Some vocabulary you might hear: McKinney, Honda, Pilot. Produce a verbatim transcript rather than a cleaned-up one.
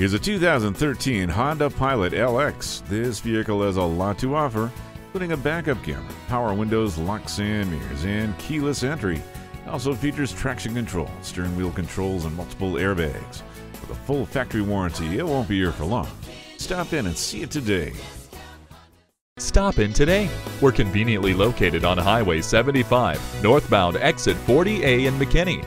Here's a two thousand thirteen Honda Pilot L X. This vehicle has a lot to offer, including a backup camera, power windows, locked side mirrors, and keyless entry. It also features traction control, steering wheel controls, and multiple airbags. With a full factory warranty, it won't be here for long. Stop in and see it today. Stop in today. We're conveniently located on Highway seventy-five, northbound exit forty A in McKinney.